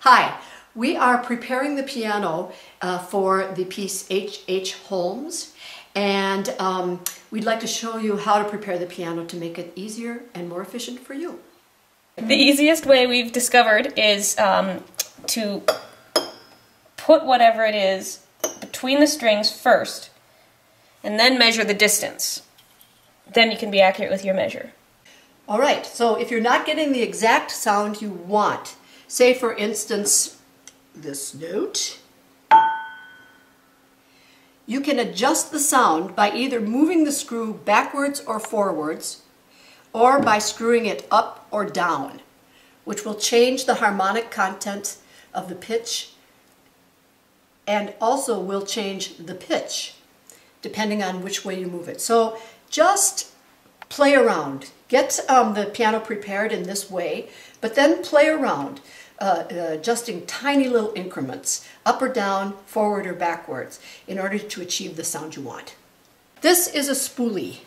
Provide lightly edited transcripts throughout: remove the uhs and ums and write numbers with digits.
Hi, we are preparing the piano for the piece H.H. Holmes, and we'd like to show you how to prepare the piano to make it easier and more efficient for you. The easiest way we've discovered is to put whatever it is between the strings first, and then measure the distance. Then you can be accurate with your measure. All right, so if you're not getting the exact sound you want, say, for instance, this note. You can adjust the sound by either moving the screw backwards or forwards, or by screwing it up or down, which will change the harmonic content of the pitch and also will change the pitch, depending on which way you move it. So just play around. Get the piano prepared in this way, but then play around, adjusting tiny little increments, up or down, forward or backwards, in order to achieve the sound you want. This is a spoolie.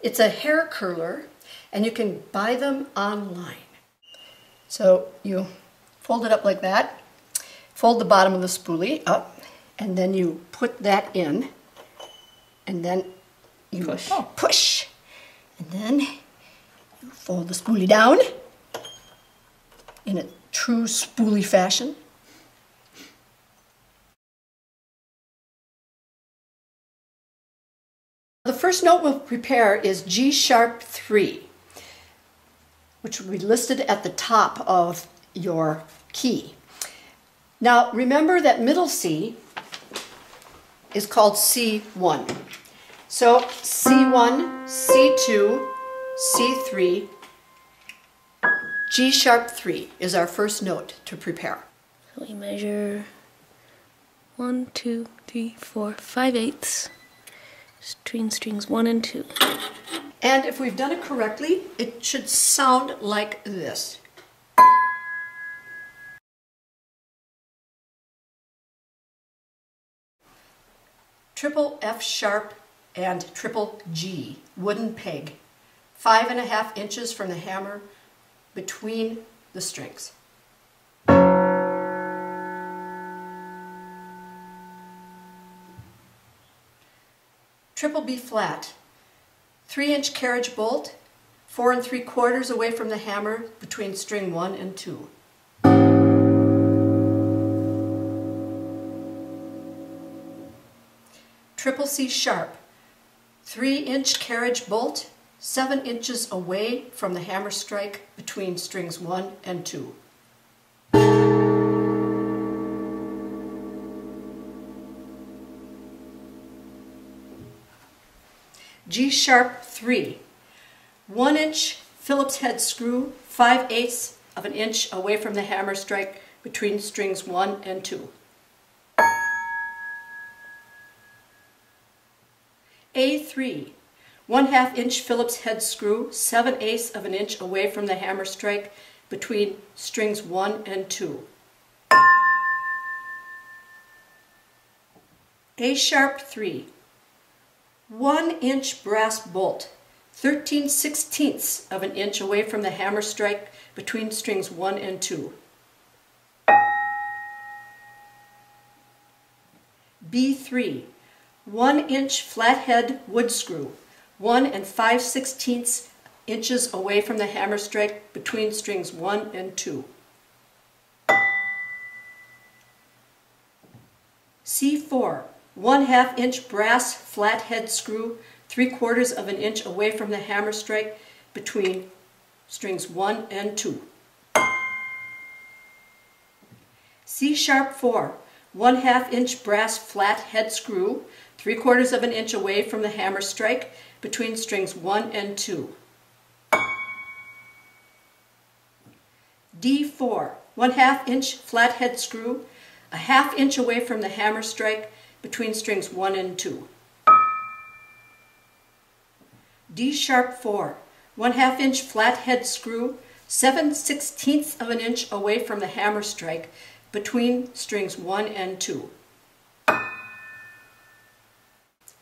It's a hair curler, and you can buy them online. So you fold it up like that, fold the bottom of the spoolie up, and then you put that in, and then you push. Push. And then you fold the spoolie down in a true spoolie fashion. The first note we'll prepare is G sharp 3, which will be listed at the top of your key. Now remember that middle C is called C1. So C1, C2, C3, G sharp 3 is our first note to prepare. So we measure 1, 2, 3, 4, 5 eighths between strings 1 and 2. And if we've done it correctly, it should sound like this. Triple F sharp and triple G, wooden peg, 5.5 inches from the hammer between the strings. Triple B flat, 3-inch carriage bolt, 4 3/4 away from the hammer between string 1 and 2. Triple C sharp, 3-inch carriage bolt, 7 inches away from the hammer strike between strings 1 and 2. G sharp 3, 1-inch Phillips head screw, 5/8 of an inch away from the hammer strike between strings 1 and 2. A3, 1/2-inch Phillips head screw, 7/8 of an inch away from the hammer strike between strings 1 and 2. A sharp 3, 1-inch brass bolt, 13/16 of an inch away from the hammer strike between strings 1 and 2. B3, 1-inch flathead wood screw, 1 5/16 inches away from the hammer strike between strings 1 and 2. C4, 1/2-inch brass flathead screw, 3/4 of an inch away from the hammer strike between strings 1 and 2. C sharp 4, 1/2-inch brass flat head screw, 3/4 of an inch away from the hammer strike between strings 1 and 2. D4, 1/2-inch flat head screw, 1/2 inch away from the hammer strike between strings 1 and 2. D sharp 4, 1/2-inch flat head screw, 7/16 of an inch away from the hammer strike between strings 1 and 2.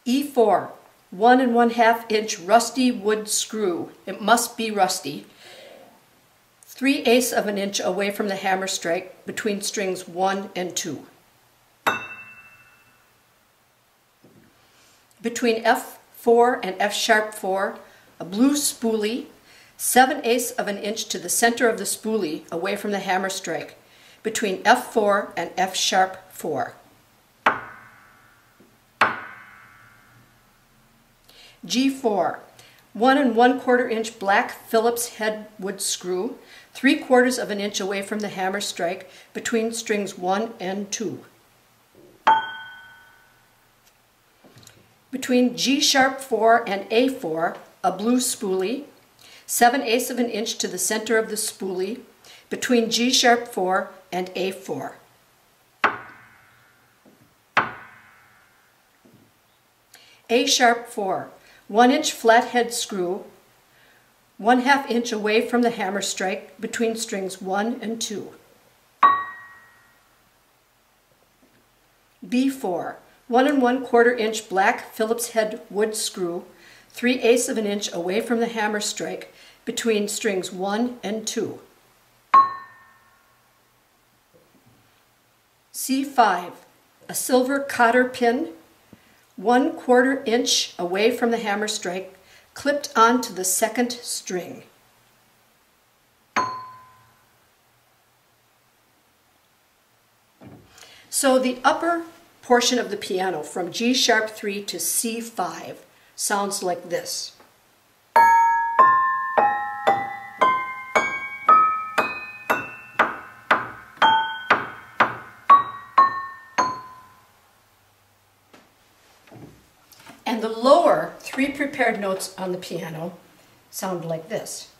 E4, 1 1/2-inch rusty wood screw. It must be rusty. 3/8 of an inch away from the hammer strike between strings 1 and 2. Between F4 and F sharp 4, a blue spoolie, 7/8 of an inch to the center of the spoolie away from the hammer strike between F4 and F sharp 4. G4, 1 1/4 inch black Phillips head wood screw, 3/4 of an inch away from the hammer strike between strings 1 and 2. Between G sharp 4 and A4, a blue spoolie, 7/8 of an inch to the center of the spoolie between G sharp 4 and A4. A sharp 4, 1 inch flathead screw, 1/2 inch away from the hammer strike between strings 1 and 2. B4, 1 1/4 inch black Phillips head wood screw, 3/8 of an inch away from the hammer strike between strings 1 and 2. C5, a silver cotter pin, 1/4 inch away from the hammer strike, clipped onto the second string. So the upper portion of the piano from G sharp 3 to C5 sounds like this. And the lower 3 prepared notes on the piano sound like this.